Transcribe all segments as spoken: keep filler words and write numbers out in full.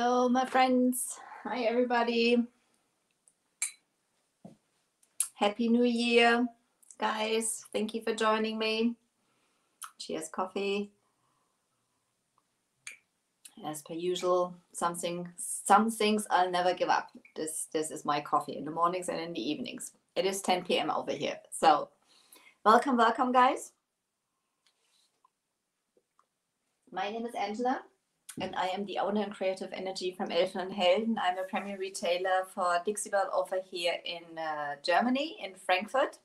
Hello, my friends. Hi, everybody. Happy New Year, guys. Thank you for joining me. Cheers, coffee. As per usual, something, some things I'll never give up. This, this is my coffee in the mornings and in the evenings. It is ten p m over here. So welcome, welcome, guys. My name is Angela, and I am the owner and creative energy from Elfen und Helden. I'm a premier retailer for Dixie Belle over here in uh, Germany, in Frankfurt.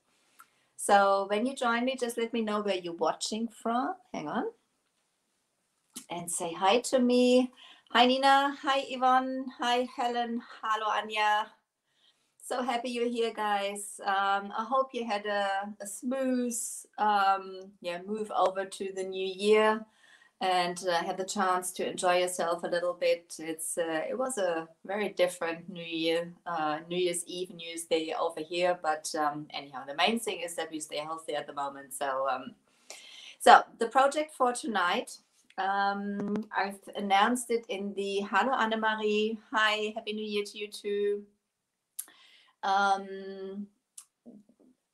So when you join me, just let me know where you're watching from. Hang on. And say hi to me. Hi, Nina. Hi, Yvonne. Hi, Helen. Hello, Anya. So happy you're here, guys. Um, I hope you had a, a smooth um, yeah, move over to the new year and uh, had the chance to enjoy yourself a little bit. It's uh, It was a very different New Year, uh, New Year's Eve, New Year's Day over here. But um, anyhow, the main thing is that we stay healthy at the moment. So, um, so the project for tonight, um, I've announced it in the Hello Annemarie. Hi, Happy New Year to you too. Um,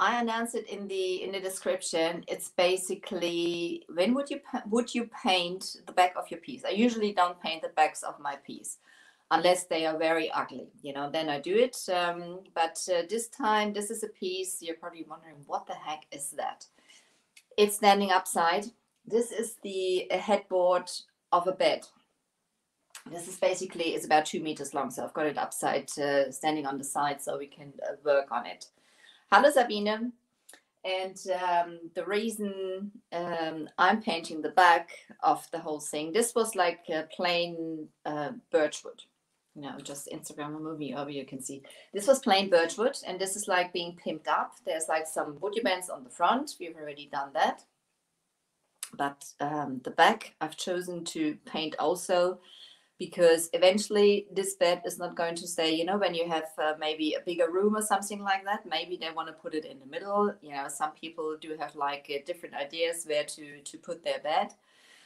I announced it in the in the description. It's basically, when would you would you paint the back of your piece? I usually don't paint the backs of my piece unless they are very ugly, you know, then I do it. Um, but uh, this time, this is a piece, you're probably wondering, what the heck is that? It's standing upside. This is the headboard of a bed. This is basically, it's about two meters long, so I've got it upside, uh, standing on the side, so we can uh, work on it. Hello, Sabine. And um, the reason um, I'm painting the back of the whole thing, this was like a plain uh, birchwood. You know, just Instagram remove me over, you can see. This was plain birchwood, and this is like being pimped up. There's like some woodubends on the front. We've already done that. But um, the back I've chosen to paint also, because eventually this bed is not going to stay, you know, when you have uh, maybe a bigger room or something like that, maybe they want to put it in the middle. You know, some people do have like uh, different ideas where to, to put their bed.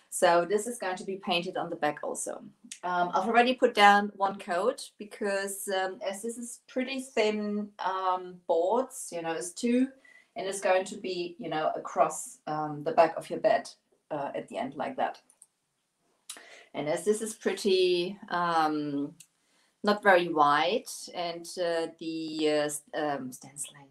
So this is going to be painted on the back also. Um, I've already put down one coat because um, as this is pretty thin um, boards, you know, it's two, and it's going to be, you know, across um, the back of your bed uh, at the end like that. And as this is pretty, um, not very wide, and uh, the uh, um, stenciling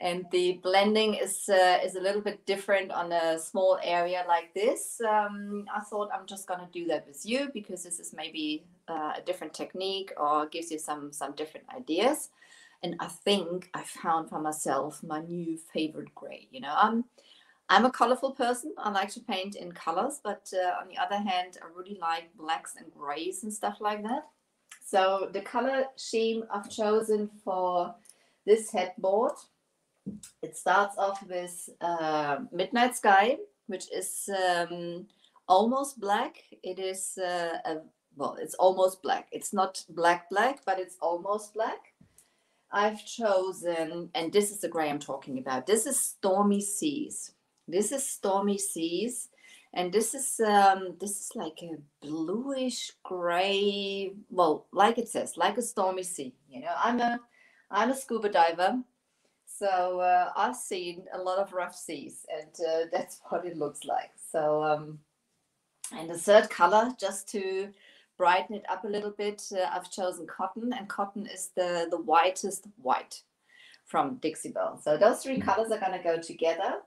and the blending is uh, is a little bit different on a small area like this, um, I thought I'm just gonna do that with you, because this is maybe uh, a different technique or gives you some some different ideas. And I think I found for myself my new favorite gray. You know, I'm. I'm a colorful person. I like to paint in colors, but uh, on the other hand, I really like blacks and grays and stuff like that. So the color scheme I've chosen for this headboard, it starts off with uh, Midnight Sky, which is um, almost black. It is, uh, a, well, it's almost black. It's not black black, but it's almost black. I've chosen, and this is the gray I'm talking about. This is Stormy Seas. This is Stormy Seas, and this is um, this is like a bluish gray. Well, like it says, like a stormy sea. You know, I'm a I'm a scuba diver, so uh, I've seen a lot of rough seas, and uh, that's what it looks like. So, um, and the third color, just to brighten it up a little bit, uh, I've chosen cotton, and cotton is the the whitest white from Dixie Belle. So those three colors are gonna go together.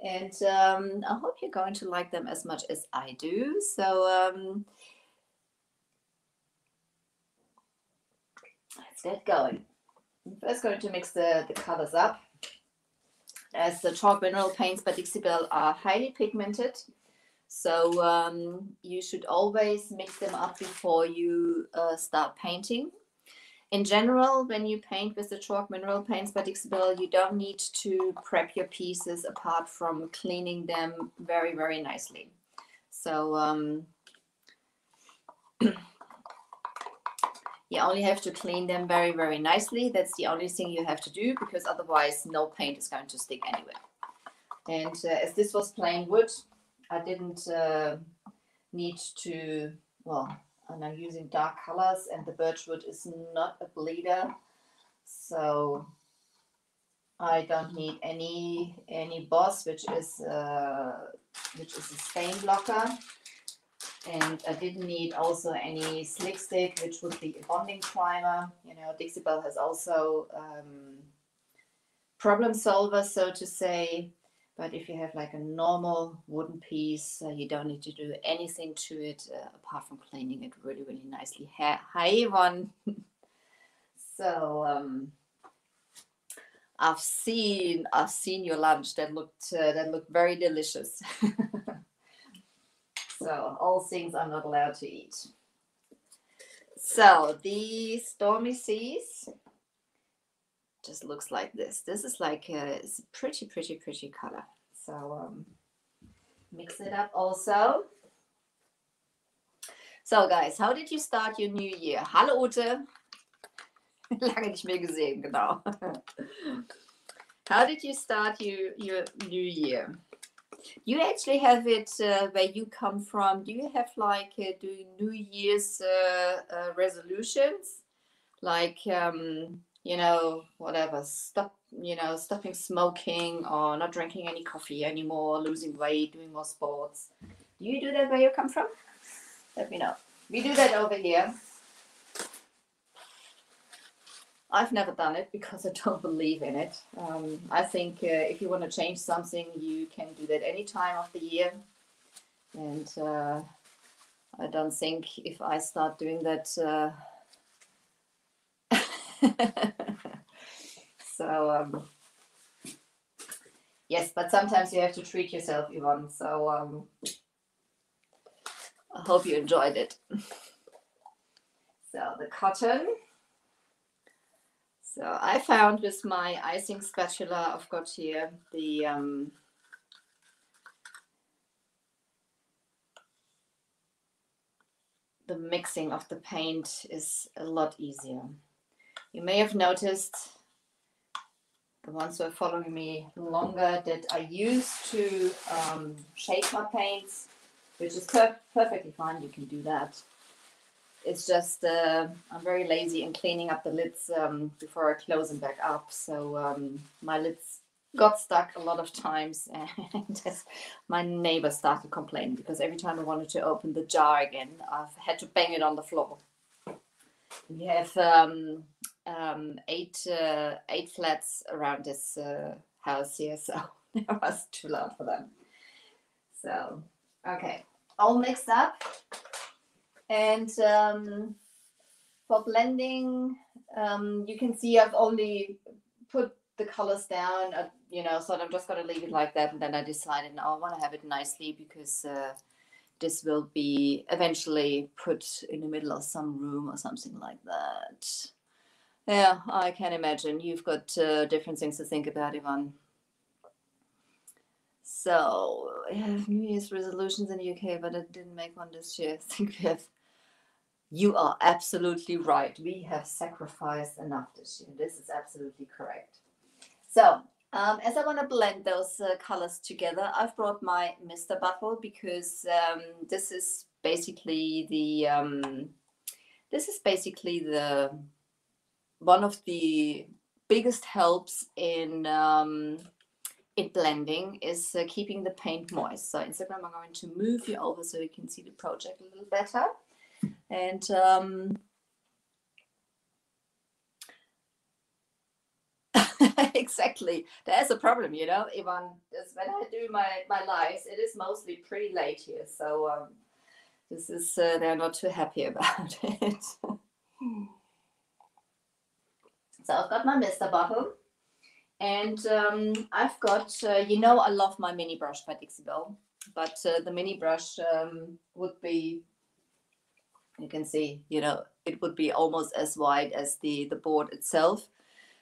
And um, I hope you're going to like them as much as I do. So um, let's get going. I'm first going to mix the, the colors up, as the chalk mineral paints by Dixie Belle are highly pigmented. So um, you should always mix them up before you uh, start painting. In general, when you paint with the chalk mineral paints by Dixie Belle, you don't need to prep your pieces apart from cleaning them very, very nicely. So um, you only have to clean them very, very nicely. That's the only thing you have to do, because otherwise no paint is going to stick anywhere. And uh, as this was plain wood, I didn't uh, need to, well, and I'm using dark colors, and the birchwood is not a bleeder, so I don't need any any boss, which is uh, which is a stain blocker, and I didn't need also any slick stick, which would be a bonding primer. You know, Dixie Belle has also um, problem solver, so to say. But if you have like a normal wooden piece, uh, you don't need to do anything to it uh, apart from cleaning it really, really nicely. Hi, Yvonne. So um, I've seen I've seen your lunch. That looked uh, that looked very delicious. So all things I'm not allowed to eat. So the Stormy Seas just looks like this. This is like a, it's a pretty, pretty, pretty color. So um, mix it up also. So guys, how did you start your new year? Hallo Ute. Lange nicht mehr gesehen, genau. How did you start your, your new year? You actually have it uh, where you come from. Do you have like uh, doing New Year's uh, uh, resolutions? Like, um, you know, whatever, stop, you know, stopping smoking or not drinking any coffee anymore, losing weight, doing more sports. Do you do that where you come from? Let me know. We do that over here. I've never done it because I don't believe in it. Um, I think uh, if you want to change something, you can do that any time of the year. And uh, I don't think if I start doing that. Uh... so, um, yes, but sometimes you have to treat yourself, Yvonne. So um, I hope you enjoyed it. So the cotton. So I found with my icing spatula, I've got here the um, the mixing of the paint is a lot easier. You may have noticed, the ones who are following me longer, that I used to um, shake my paints, which is per perfectly fine. You can do that. It's just uh, I'm very lazy in cleaning up the lids um, before I close them back up. So um, my lids got stuck a lot of times, and my neighbor started complaining because every time I wanted to open the jar again, I've had to bang it on the floor. We have um, um, eight uh, eight flats around this uh, house here, so it was too loud for them. So okay, all mixed up. And um, for blending, um, you can see I've only put the colors down, uh, you know, so I'm just going to leave it like that. And then I decided, no, I want to have it nicely because uh, this will be eventually put in the middle of some room or something like that. Yeah, I can imagine. You've got uh, different things to think about, Yvonne. So, we have New Year's resolutions in the U K, but I didn't make one this year. I think we have. You are absolutely right. We have sacrificed enough this year. This is absolutely correct. So, um, as I want to blend those uh, colors together, I've brought my Mister Bottle because um, this is basically the um, this is basically the one of the biggest helps in. Um, It blending is uh, keeping the paint moist. So Instagram, I'm going to move you over so you can see the project a little better. And um, exactly, there's a problem, you know, Yvonne. When I do my my lives, it is mostly pretty late here, so um, this is uh, they're not too happy about it. So I've got my Mister Bottle. And um, I've got, uh, you know, I love my mini brush by Dixie Belle, but uh, the mini brush um, would be, you can see, you know, it would be almost as wide as the, the board itself.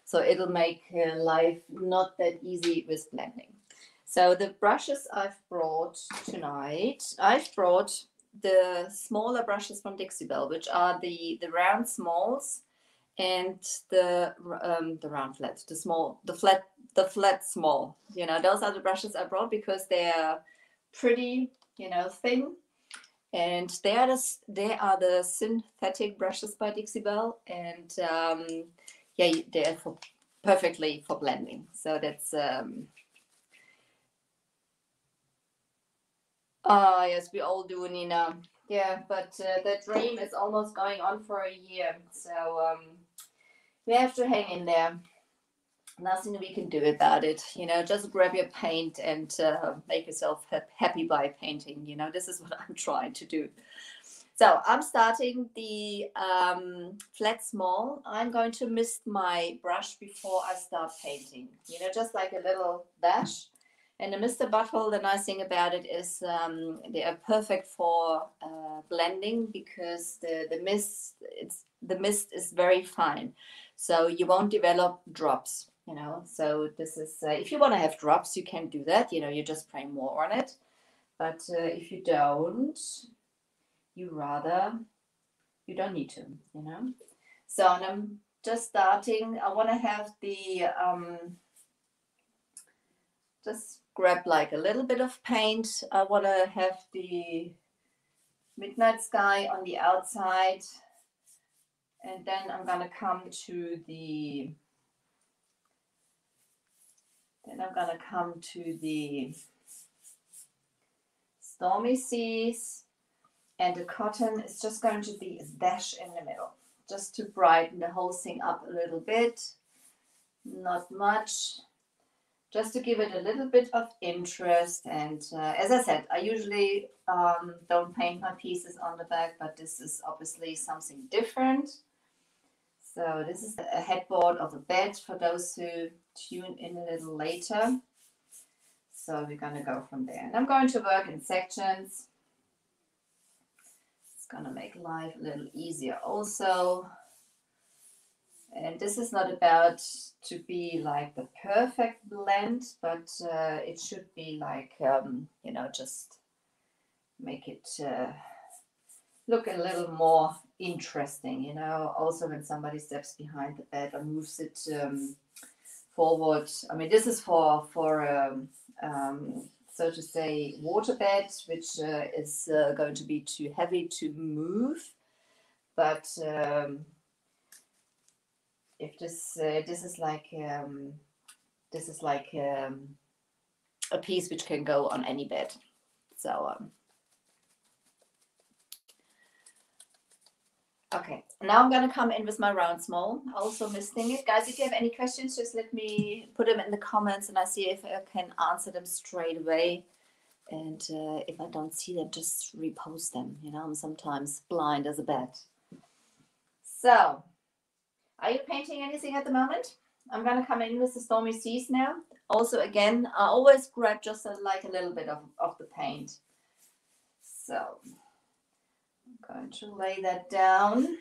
So it'll make uh, life not that easy with blending. So the brushes I've brought tonight, I've brought the smaller brushes from Dixie Belle, which are the, the round smalls. And the um, the round flat, the small, the flat, the flat small. You know, those are the brushes I brought because they're pretty, you know, thin, And they are the, they are the synthetic brushes by Dixie Belle, and um, yeah, they're for, perfectly for blending. So that's um, ah uh, yes, we all do, Nina. Yeah, but uh, the dream is almost going on for a year, so um, we have to hang in there. Nothing we can do about it, you know. Just grab your paint and uh, make yourself ha happy by painting, you know. This is what I'm trying to do. So I'm starting the um, flat small. I'm going to mist my brush before I start painting, you know, just like a little dash. And the mister bottle, the nice thing about it is um, they are perfect for uh, blending, because the, the mist, it's, the mist is very fine, so you won't develop drops. You know, so this is, uh, if you want to have drops, you can do that. You know, you just spray more on it. But uh, if you don't, you rather, you don't need to, you know. So and I'm just starting. I want to have the, um, just grab like a little bit of paint. I want to have the Midnight Sky on the outside. And then I'm going to come to the... Then I'm going to come to the Stormy Seas, and the cotton is just going to be a dash in the middle, just to brighten the whole thing up a little bit, not much, just to give it a little bit of interest. And uh, as I said, I usually um, don't paint my pieces on the back, but this is obviously something different. So this is a headboard of a bed for those who tune in a little later. So we're going to go from there. And I'm going to work in sections. It's going to make life a little easier also. And this is not about to be like the perfect blend, but uh, it should be like, um, you know, just make it uh, look a little more interesting, you know. Also when somebody steps behind the bed or moves it um, forward. I mean, this is for for um, um, so to say waterbed, which uh, is uh, going to be too heavy to move. But um, if this uh, this is like um, this is like um, a piece which can go on any bed, so. Um, Okay, now I'm going to come in with my round small, also misting it. Guys, if you have any questions, just let me put them in the comments, and I see if I can answer them straight away. And uh, if I don't see them, just repost them. You know, I'm sometimes blind as a bat. So, are you painting anything at the moment? I'm going to come in with the Stormy Seas now. Also, again, I always grab just a, like a little bit of, of the paint. So... going to lay that down.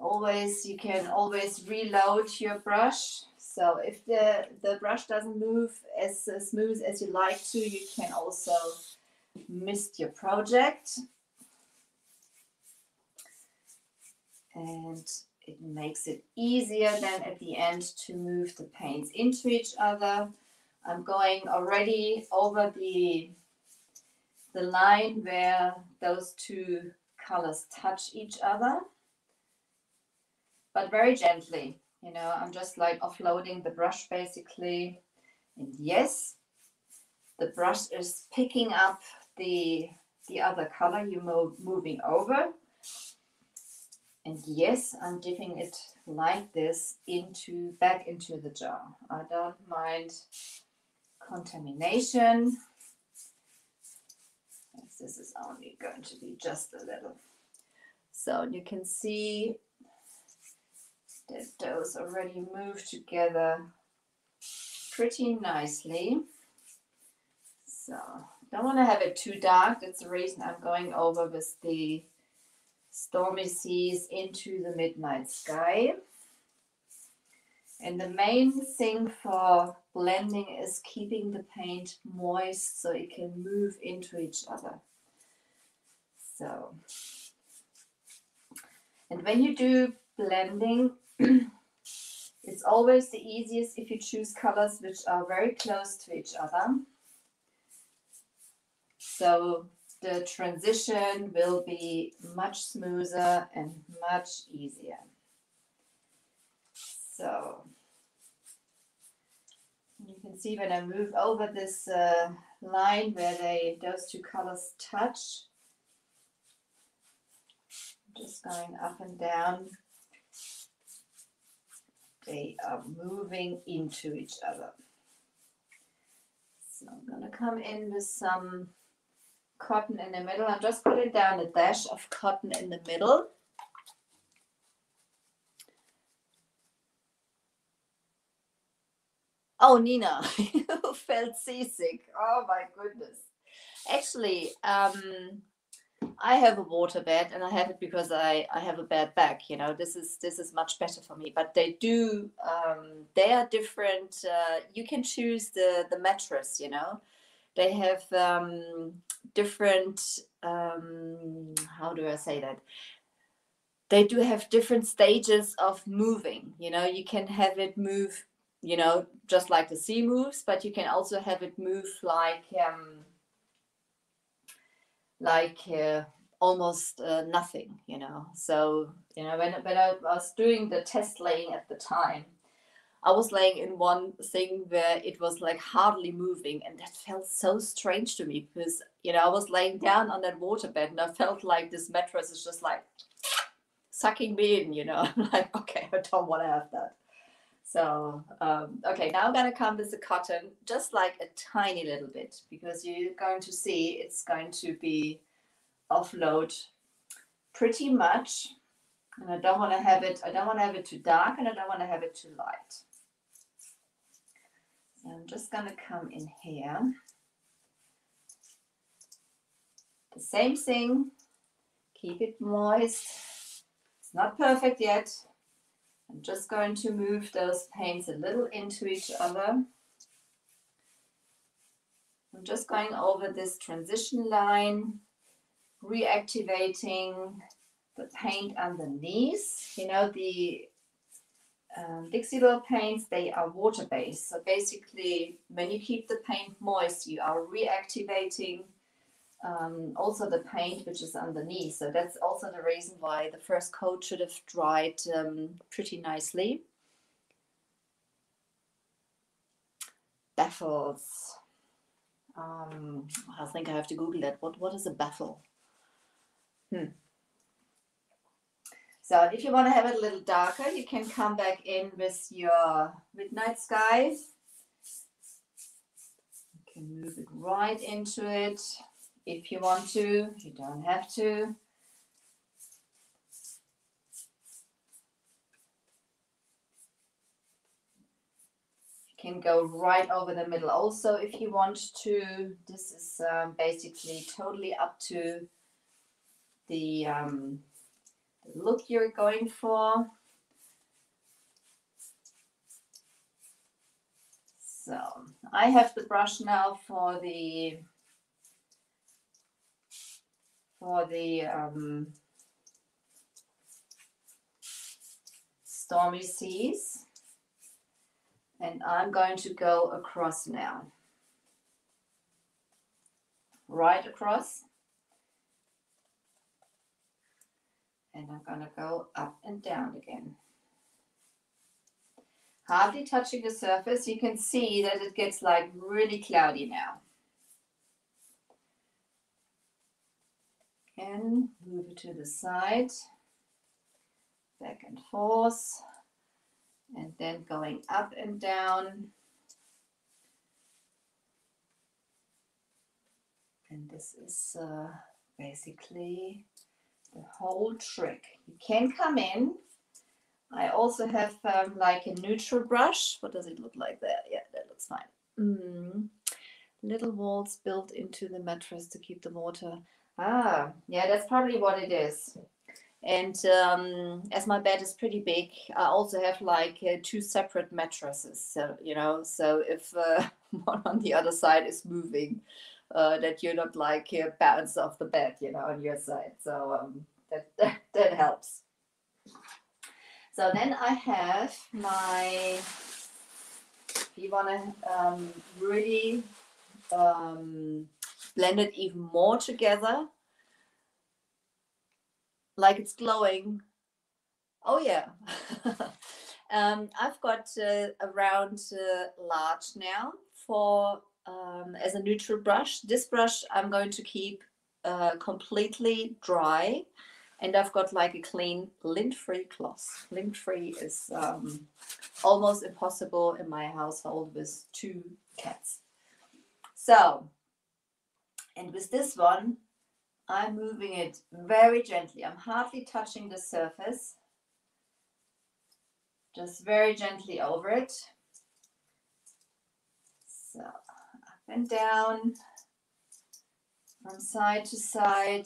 Always, you can always reload your brush. So if the, the brush doesn't move as uh, smooth as you like to, you can also mist your project. And it makes it easier then at the end to move the paints into each other. I'm going already over the the line where those two colors touch each other, but very gently, you know. I'm just like offloading the brush basically, and yes, the brush is picking up the the other color you're mo moving over, and yes, I'm dipping it like this into back into the jar. I don't mind contamination. This is only going to be just a little. So you can see that those already move together pretty nicely. So don't want to have it too dark. That's the reason I'm going over with the Stormy Seas into the Midnight Sky. And the main thing for blending is keeping the paint moist so it can move into each other. So, and when you do blending, it's always the easiest if you choose colors which are very close to each other. So the transition will be much smoother and much easier. So you can see when I move over this uh, line where they those two colors touch, just going up and down, they are moving into each other. So I'm going to come in with some cotton in the middle. I'm just putting down a dash of cotton in the middle. Oh, Nina, you felt seasick. Oh, my goodness. Actually, um, I have a water bed, and I have it because I, I have a bad back. You know, this is this is much better for me. But they do, um, they are different. Uh, you can choose the, the mattress, you know. They have um, different, um, how do I say that? They do have different stages of moving. You know, you can have it move, you know, just like the sea moves, but you can also have it move like, um, like uh, almost uh, nothing, you know. So, you know, when, when I was doing the test laying at the time, I was laying in one thing where it was like hardly moving, and that felt so strange to me because, you know, I was laying down on that waterbed and I felt like this mattress is just like sucking me in, you know. I'm like, okay, I don't want to have that. So, um, okay, now I'm going to come with the cotton just like a tiny little bit, because you're going to see it's going to be offload pretty much. And I don't want to have it, I don't want to have it too dark, and I don't want to have it too light. So I'm just going to come in here. The same thing, keep it moist. It's not perfect yet. I'm just going to move those paints a little into each other. I'm just going over this transition line, reactivating the paint underneath. You know, the um, Dixie Belle paints, they are water-based. So basically, when you keep the paint moist, you are reactivating um, also the paint which is underneath. So that's also the reason why the first coat should have dried um, pretty nicely. Baffles. Um, I think I have to Google that. What, what is a baffle? Hmm. So if you want to have it a little darker, you can come back in with your Midnight Sky. You can move it right into it if you want to. You don't have to. You can go right over the middle also if you want to. This is um, basically totally up to the um, look you're going for. So I have the brush now for the for the um, Stormy Seas, and I'm going to go across now, right across. And I'm going to go up and down again. Hardly touching the surface. You can see that it gets like really cloudy now. And move it to the side. Back and forth. And then going up and down. And this is uh, basically the whole trick. You can come in. I also have um, like a neutral brush. What does it look like there? Yeah, that looks fine. Mm. Little walls built into the mattress to keep the water. Ah, yeah, that's probably what it is. And um, as my bed is pretty big, I also have like uh, two separate mattresses. So, you know, so if uh, one on the other side is moving, Uh, that you're not like uh, bounce off the bed, you know, on your side. So um, that, that, that helps. So then I have my, if you want to um, really um, blended even more together. Like it's glowing. Oh yeah. um, I've got uh, around uh, large now for um, as a neutral brush. This brush I'm going to keep uh, completely dry, and I've got like a clean lint-free cloth. Lint-free is um, almost impossible in my household with two cats. So, and with this one, I'm moving it very gently. I'm hardly touching the surface. Just very gently over it. So, up and down, from side to side.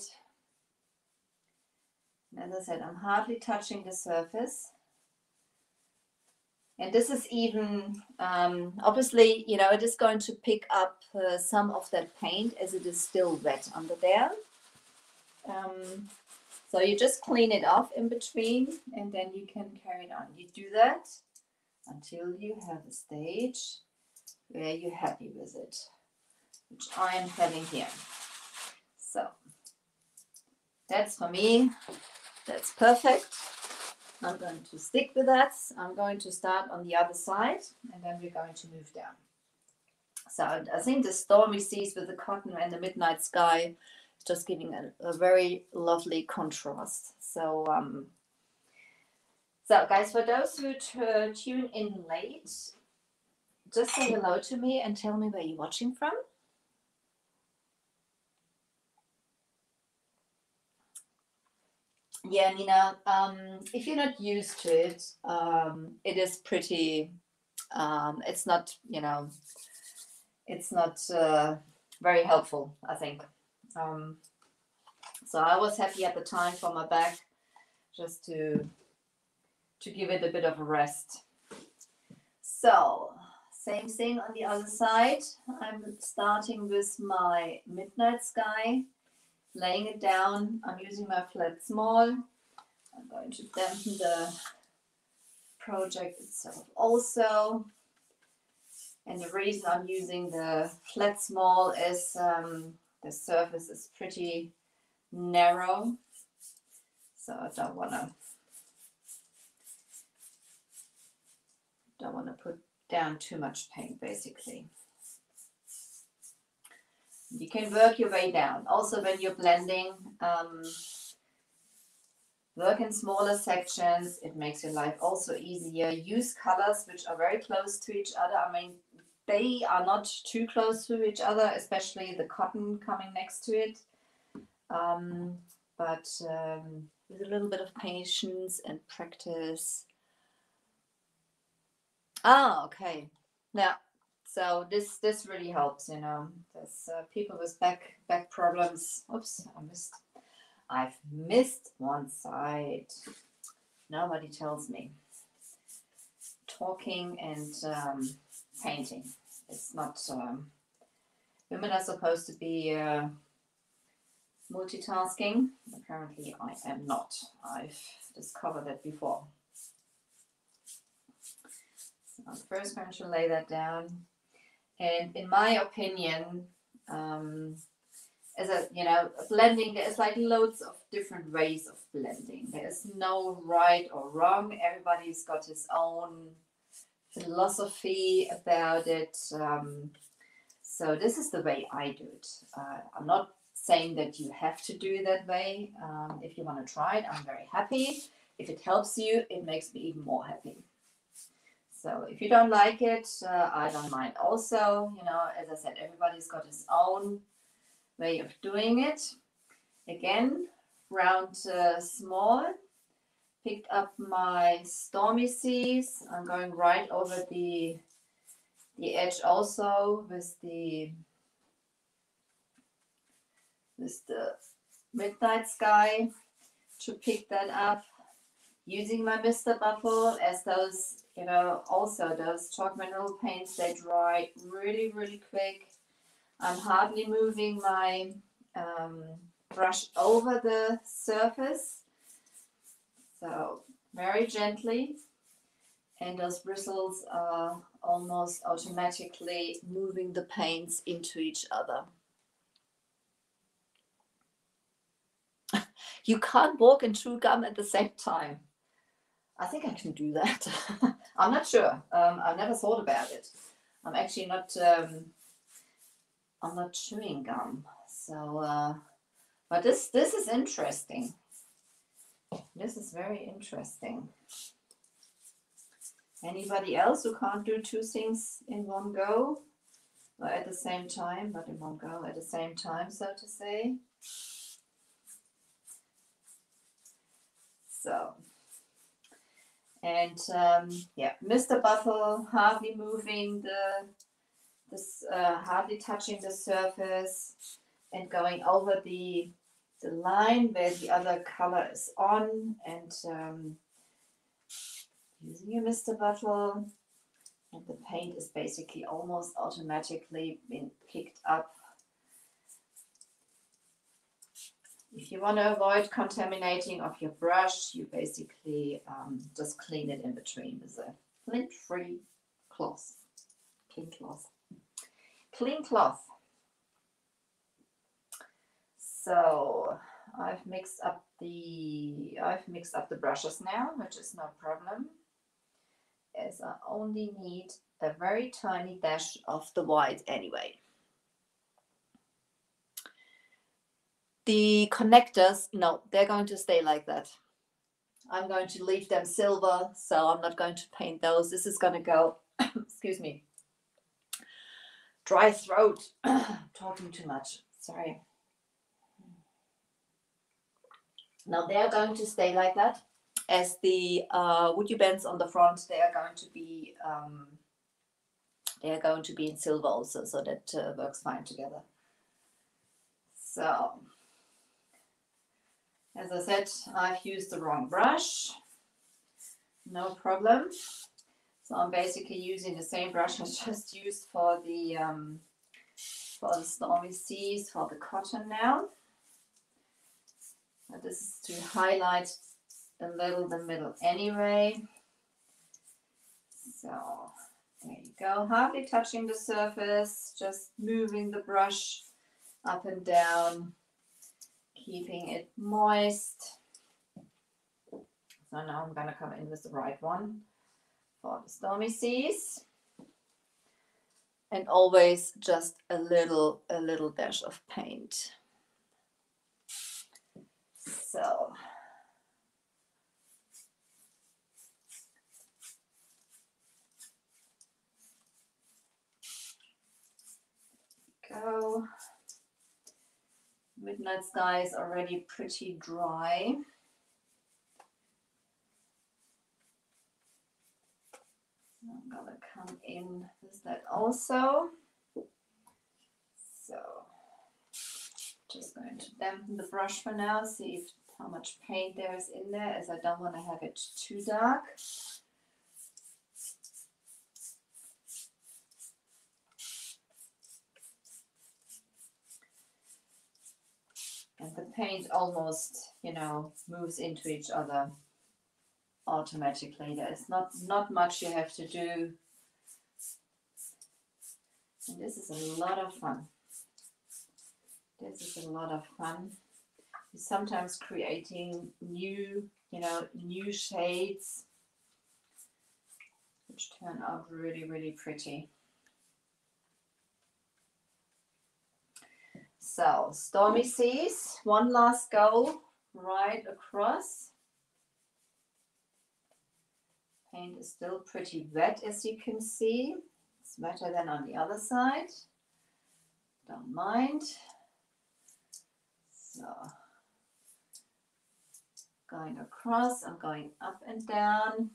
As I said, I'm hardly touching the surface. And this is even, um, obviously, you know, it is going to pick up uh, some of that paint as it is still wet under there. Um, so you just clean it off in between, and then you can carry it on. You do that until you have a stage where you're happy with it, which I am having here. So that's for me. That's perfect. I'm going to stick with that. I'm going to start on the other side, and then we're going to move down. So I think the Stormy Seas with the cotton and the Midnight Sky is just giving a, a very lovely contrast. So, um, so guys, for those who tune in late, just say hello to me and tell me where you're watching from. Yeah, Nina, um, if you're not used to it, um, it is pretty, um, it's not, you know, it's not uh, very helpful, I think. Um, so I was happy at the time for my back, just to, to give it a bit of a rest. So, same thing on the other side. I'm starting with my Midnight Sky. Laying it down, I'm using my flat small. I'm going to dampen the project itself also. And the reason I'm using the flat small is um, the surface is pretty narrow. So I don't wanna, don't wanna put down too much paint basically. You can work your way down. Also, when you're blending, um, work in smaller sections. It makes your life also easier. Use colors which are very close to each other. I mean, they are not too close to each other, especially the cotton coming next to it. Um, but um, with a little bit of patience and practice. Ah, okay. Now. So this this really helps, you know. There's uh, people with back back problems. Oops, I missed. I've missed one side. Nobody tells me. Talking and um, painting. It's not. Um, women are supposed to be uh, multitasking. Apparently, I am not. I've discovered it before. So I'm first going to lay that down. And in my opinion, um, as a, you know, blending, there's like loads of different ways of blending. There's no right or wrong. Everybody's got his own philosophy about it. Um, so this is the way I do it. Uh, I'm not saying that you have to do it that way. Um, if you want to try it, I'm very happy. If it helps you, it makes me even more happy. So if you don't like it, uh, I don't mind also, you know, as I said, everybody's got his own way of doing it. Again, round uh, small, picked up my Stormy Seas. I'm going right over the, the edge also with the, with the Midnight Sky to pick that up. Using my Mister Buffle as those, you know, also those chalk mineral paints, they dry really, really quick. I'm hardly moving my um, brush over the surface. So very gently. And those bristles are almost automatically moving the paints into each other. You can't walk and chew gum at the same time. I think I can do that. I'm not sure. Um, I've never thought about it. I'm actually not, um, I'm not chewing gum. So, uh, but this, this is interesting. This is very interesting. Anybody else who can't do two things in one go? Or at the same time, but in one go, at the same time, so to say. So. And um, yeah, Mister Buffle hardly moving the, this, uh, hardly touching the surface and going over the, the line where the other color is on, and um, using your Mister Buffle. And the paint is basically almost automatically been picked up. If you want to avoid contaminating of your brush, you basically um, just clean it in between with a lint-free cloth, clean cloth, clean cloth. So I've mixed up the I've mixed up the brushes now, which is no problem, as I only need a very tiny dash of the white anyway. The connectors, no, they're going to stay like that. I'm going to leave them silver, so I'm not going to paint those. This is going to go, excuse me, dry throat, talking too much, sorry. Now they're going to stay like that. As the uh, woodubends on the front, they are going to be um, they are going to be in silver also, so that uh, works fine together. So, as I said, I've used the wrong brush, no problem. So I'm basically using the same brush I just used for the um, for the Stormy Seas, for the cotton now. But this is to highlight a little the middle anyway. So there you go, hardly touching the surface, just moving the brush up and down, keeping it moist. So now I'm going to come in with the right one for the Stormy Seas, and always just a little a little dash of paint. So go. Midnight Sky is already pretty dry. I'm gonna come in with that also. So just going to dampen the brush for now, see if how much paint there is in there, as I don't want to have it too dark. And the paint almost, you know, moves into each other automatically. There's not, not much you have to do. And this is a lot of fun. This is a lot of fun. Sometimes creating new, you know, new shades, which turn out really, really pretty. So, Stormy Seas, one last go, right across. Paint is still pretty wet, as you can see. It's wetter than on the other side. Don't mind. So, going across, I'm going up and down.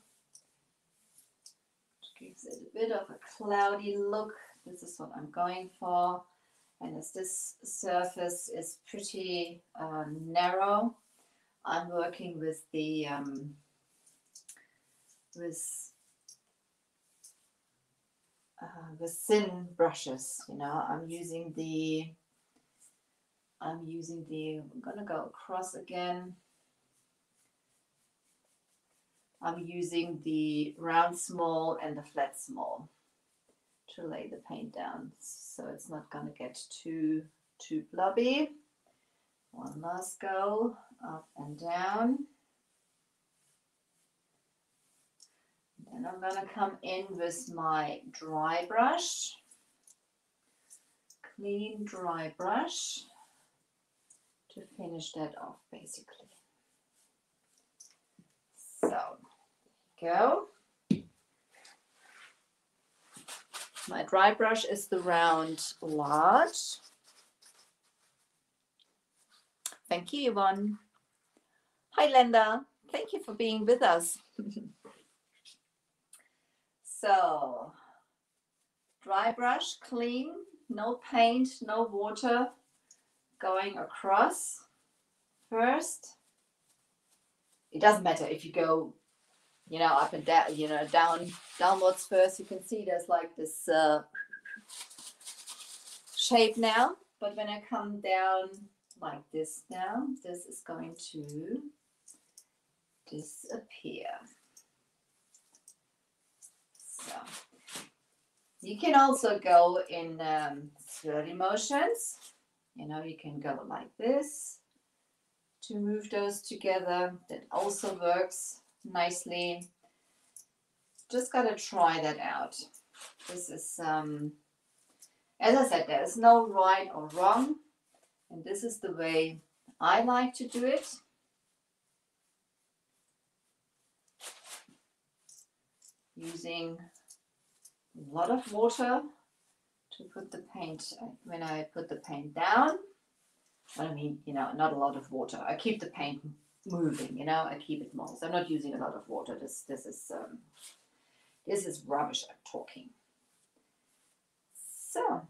Which gives it a bit of a cloudy look. This is what I'm going for. And as this surface is pretty uh, narrow, I'm working with the um, with uh, with thin brushes. You know, I'm using the I'm using the. I'm gonna go across again. I'm using the round small and the flat small to lay the paint down, so it's not going to get too too blobby. One last go, up and down. Then I'm going to come in with my dry brush, clean dry brush, to finish that off basically. So, go. My dry brush is the round large. Thank you, Yvonne. Hi, Linda. Thank you for being with us. So, dry brush, clean, no paint, no water, going across first. It doesn't matter if you go, you know, up and down, you know, down, downwards first. You can see there's like this uh, shape now. But when I come down like this now, this is going to disappear. So you can also go in um, swirly motions. You know, you can go like this to move those together. That also works nicely. Just gotta try that out. This is, um, as I said, there is no right or wrong. And this is the way I like to do it. Using a lot of water to put the paint, when I put the paint down, what I mean, you know, not a lot of water. I keep the paint moving, you know, I keep it moist. I'm not using a lot of water. This, this is, um, this is rubbish I'm talking. So,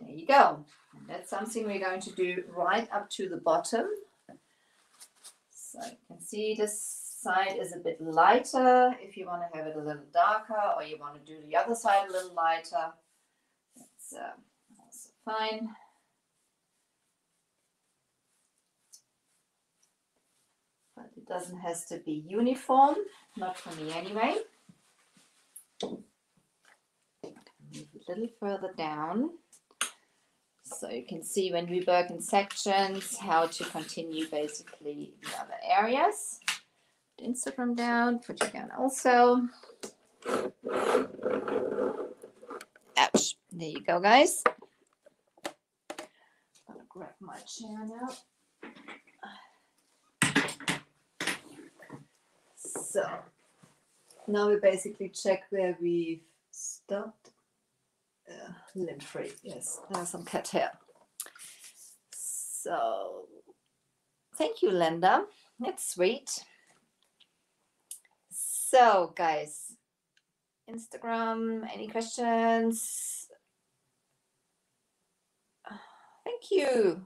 there you go. And that's something we're going to do right up to the bottom. So you can see this side is a bit lighter if you want to have it a little darker, or you want to do the other side a little lighter. That's uh, also fine. But it doesn't have to be uniform, not for me anyway. Move a little further down. So you can see when we work in sections how to continue basically the other areas. Instagram down, put you down also. Ouch. There you go, guys. I'm gonna grab my chair now. So now we basically check where we've stopped. Uh, Lint free, yes. There's some cat hair. So thank you, Linda. That's sweet. So guys, Instagram, any questions? Thank you.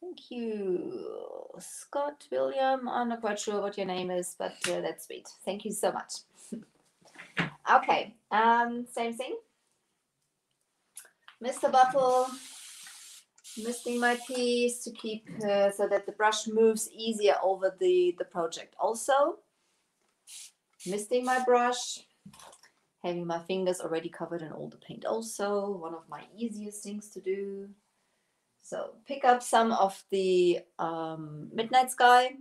Thank you. Scott, William, I'm not quite sure what your name is, but uh, that's sweet. Thank you so much. Okay, um, same thing. Mister Bottle, misting my piece to keep uh, so that the brush moves easier over the, the project also. Misting my brush, having my fingers already covered in all the paint also, one of my easiest things to do. So pick up some of the um, Midnight Sky,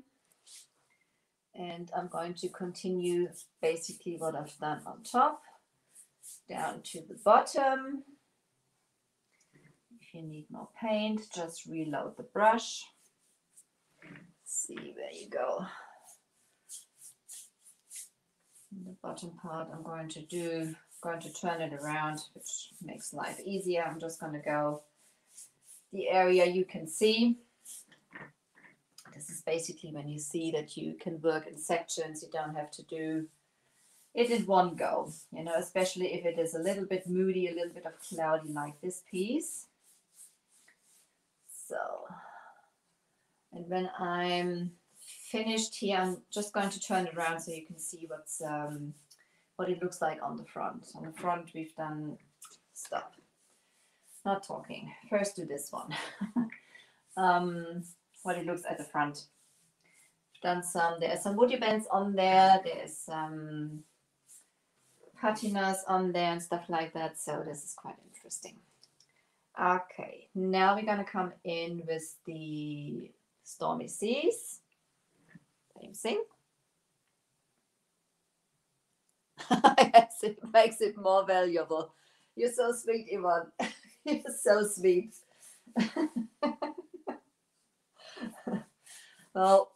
and I'm going to continue basically what I've done on top, down to the bottom. If you need more paint, just reload the brush. See, there you go. In the bottom part, I'm going to do, going to turn it around, which makes life easier. I'm just going to go the area you can see. This is basically when you see that you can work in sections. You don't have to do it in one go, you know, especially if it is a little bit moody, a little bit of cloudy like this piece. So, and when I'm finished here, I'm just going to turn it around so you can see what's um, what it looks like on the front. On the front we've done stop. Not talking. First do this one. um, what it looks at the front. We've done some, there's some woodubends on there, there's some patinas on there and stuff like that. So this is quite interesting. Okay, now we're going to come in with the Stormy Seas. Same thing. Yes, it makes it more valuable. You're so sweet, Yvonne. You're so sweet. Well,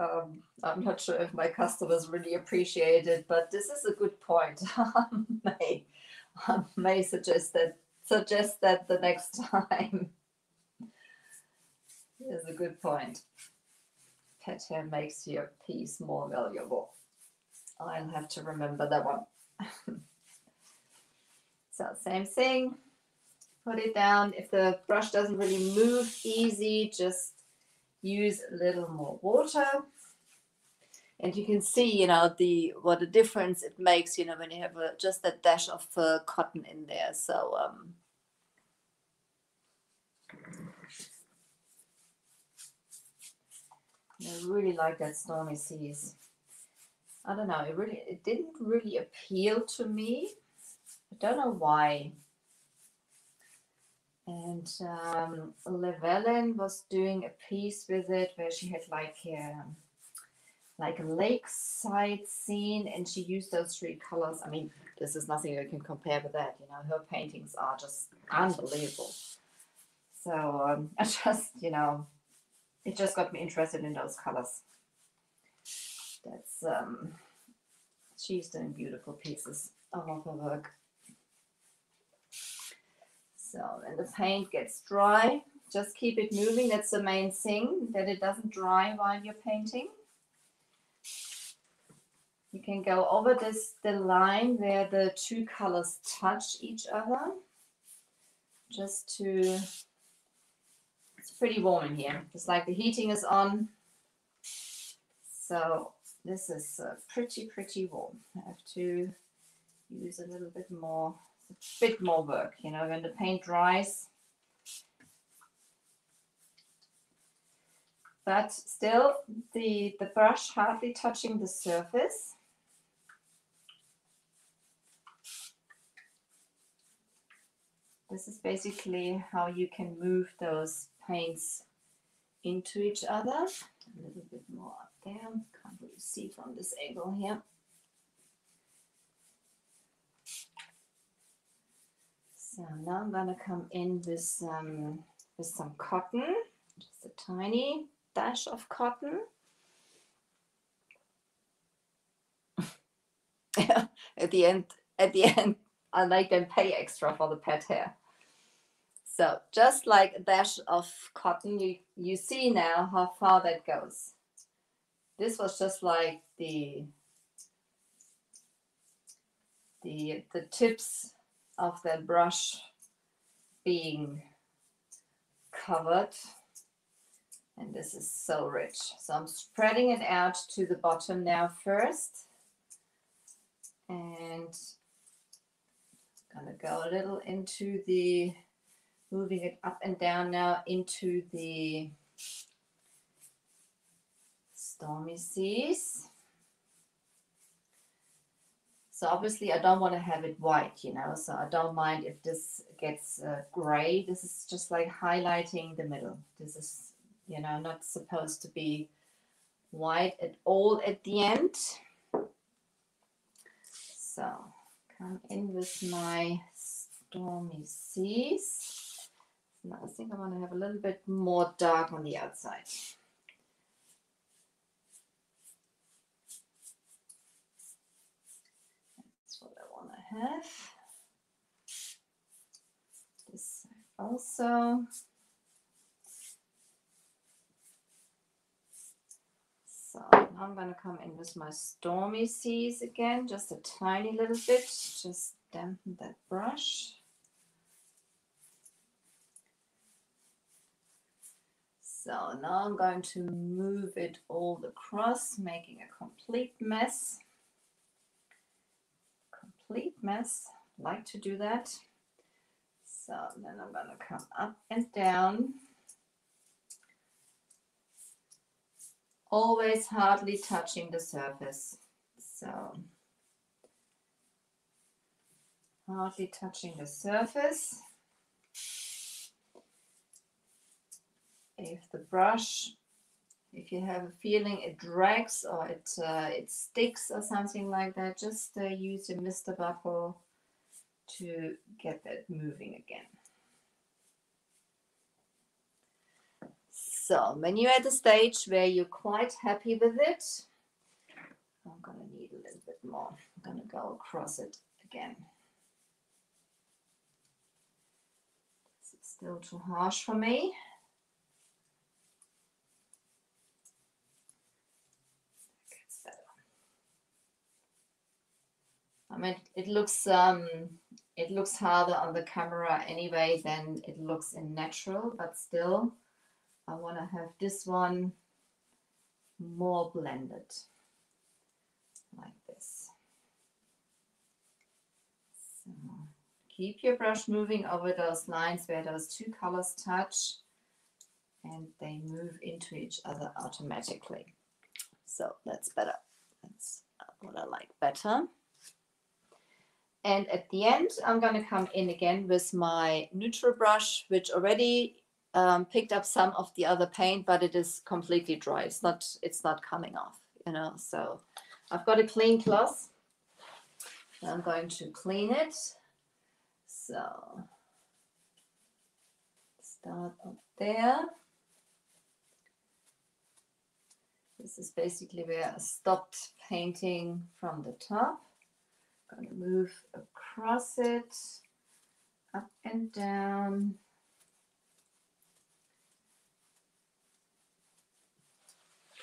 um, I'm not sure if my customers really appreciate it, but this is a good point. I may, I may suggest that suggest that the next time. Here's a good point. Pet hair makes your piece more valuable. I'll have to remember that one. So same thing. Put it down. If the brush doesn't really move easy, just use a little more water. And you can see, you know, the what a difference it makes, you know, when you have a, just a dash of uh, cotton in there. So um, I really like that Stormy Seas. I don't know. It really, it didn't really appeal to me. I don't know why. And um, Lavellen was doing a piece with it where she had like a, like a lakeside scene, and she used those three colors. I mean, this is nothing you can compare with that. You know, her paintings are just unbelievable. So um, I just, you know, it just got me interested in those colors. That's um, she's doing beautiful pieces of her work. So when the paint gets dry, just keep it moving. That's the main thing, that it doesn't dry while you're painting. You can go over this the line where the two colors touch each other. Just to, it's pretty warm in here. It's like the heating is on. So this is uh, pretty, pretty warm. I have to use a little bit more, a bit more work, you know, when the paint dries. But still, the, the brush hardly touching the surface. This is basically how you can move those paints into each other. A little bit more up there. Can't really see from this angle here. So now I'm gonna come in with um, with some cotton, just a tiny dash of cotton. at the end, at the end, I make them pay extra for the pet hair. So just like a dash of cotton, you, you see now how far that goes. This was just like the, the, the tips of the brush being covered. And this is so rich. So I'm spreading it out to the bottom now first. And I'm gonna go a little into the, moving it up and down now into the Stormy Seas. So obviously I don't want to have it white, you know, so I don't mind if this gets uh, gray. This is just like highlighting the middle. This is, you know, not supposed to be white at all at the end. So come in with my Stormy Seas. Now I think I want to have a little bit more dark on the outside. That's what I want to have. This side also. So now I'm going to come in with my Stormy Seas again, just a tiny little bit. Just dampen that brush. So now I'm going to move it all across, making a complete mess. Complete mess. Like to do that. So then I'm going to come up and down. Always hardly touching the surface. So hardly touching the surface. If the brush, if you have a feeling it drags or it uh, it sticks or something like that, just uh, use your mister buffle to get that moving again. So when you're at the stage where you're quite happy with it, I'm gonna need a little bit more. I'm gonna go across it again. This is still too harsh for me. I mean, it looks um, it looks harder on the camera anyway than it looks in natural, but still, I want to have this one more blended, like this. So keep your brush moving over those lines where those two colors touch, and they move into each other automatically. So that's better. That's what I like better. And at the end, I'm going to come in again with my neutral brush, which already um, picked up some of the other paint, but it is completely dry. It's not, it's not coming off, you know. So I've got a clean cloth. I'm going to clean it. So start up there. This is basically where I stopped painting from the top. I'm going to move across it, up and down.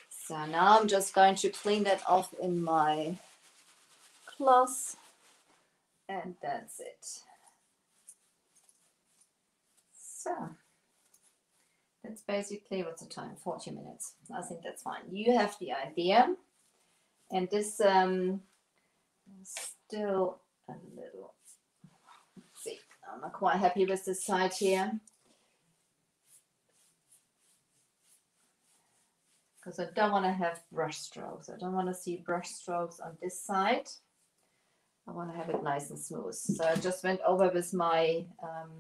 So now I'm just going to clean that off in my cloth, and that's it. So that's basically, what's the time? forty minutes. I think that's fine. You have the idea. And this um still a little, let's see, I'm not quite happy with this side here, because I don't want to have brush strokes. I don't want to see brush strokes on this side. I want to have it nice and smooth. So I just went over with my, um,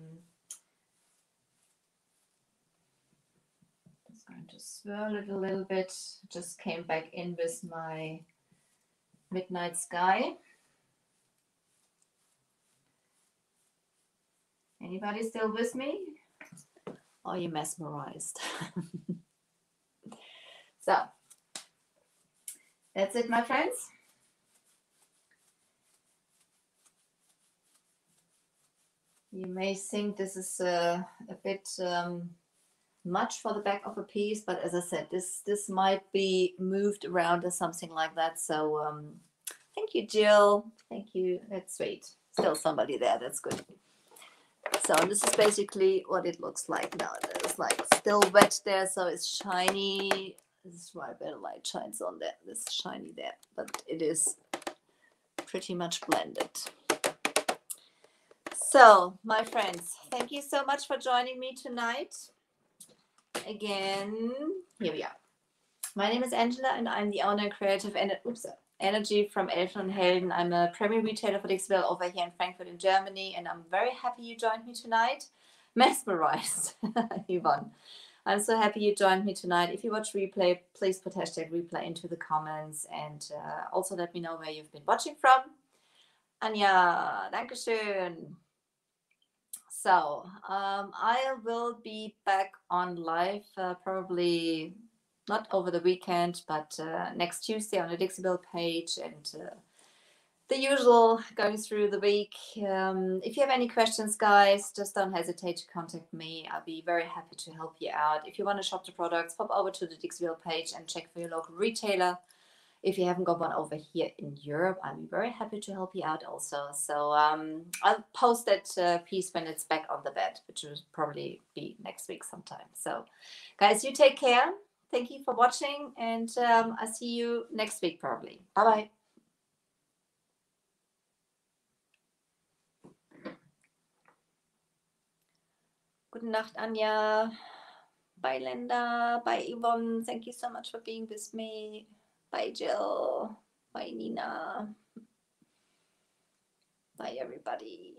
just going to swirl it a little bit, just came back in with my Midnight Sky. Anybody still with me? Are you mesmerized? So that's it, my friends. You may think this is uh, a bit um, much for the back of a piece, but as I said, this this might be moved around or something like that. So um, thank you, Jill. Thank you. That's sweet. Still somebody there. That's good. So this is basically what it looks like now. It's like still wet there, so it's shiny. This is why better light shines on there. This is shiny there, but it is pretty much blended. So, my friends, thank you so much for joining me tonight. Again, here we are. My name is Angela, and I'm the owner and creative and oops. Energy from Elfen und Helden. I'm a premier retailer for Dixie Belle over here in Frankfurt in Germany, and I'm very happy you joined me tonight. Mesmerized, Yvonne. I'm so happy you joined me tonight. If you watch replay, please put hashtag replay into the comments, and uh, also let me know where you've been watching from. Anja, danke schön. So, um, I will be back on live uh, probably not over the weekend, but uh, next Tuesday on the Dixie Belle page, and uh, the usual going through the week. Um, if you have any questions, guys, just don't hesitate to contact me. I'll be very happy to help you out. If you want to shop the products, pop over to the Dixie Belle page and check for your local retailer. If you haven't got one over here in Europe, I'll be very happy to help you out also. So um, I'll post that uh, piece when it's back on the bed, which will probably be next week sometime. So, guys, you take care. Thank you for watching, and um, I'll see you next week probably. Bye-bye. Gute Nacht, Anja. Bye, Linda. Bye, Yvonne. Thank you so much for being with me. Bye, Jill. Bye, Nina. Bye, everybody.